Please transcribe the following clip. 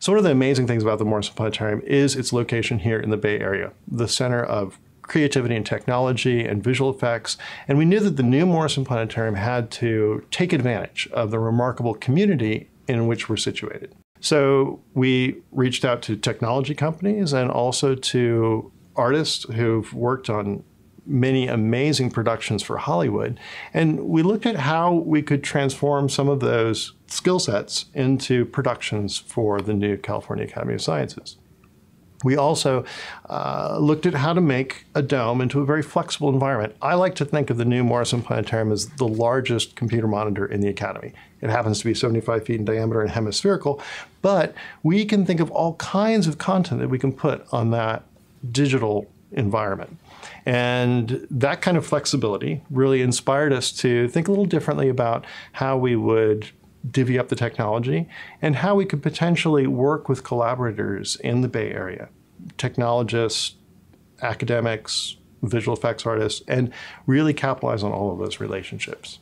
So one of the amazing things about the Morrison Planetarium is its location here in the Bay Area, the center of creativity and technology and visual effects. And we knew that the new Morrison Planetarium had to take advantage of the remarkable community in which we're situated. So we reached out to technology companies and also to artists who've worked on many amazing productions for Hollywood. And we looked at how we could transform some of those skill sets into productions for the new California Academy of Sciences. We also looked at how to make a dome into a very flexible environment. I like to think of the new Morrison Planetarium as the largest computer monitor in the Academy. It happens to be 75 feet in diameter and hemispherical, but we can think of all kinds of content that we can put on that digital environment. And that kind of flexibility really inspired us to think a little differently about how we would divvy up the technology and how we could potentially work with collaborators in the Bay Area, technologists, academics, visual effects artists, and really capitalize on all of those relationships.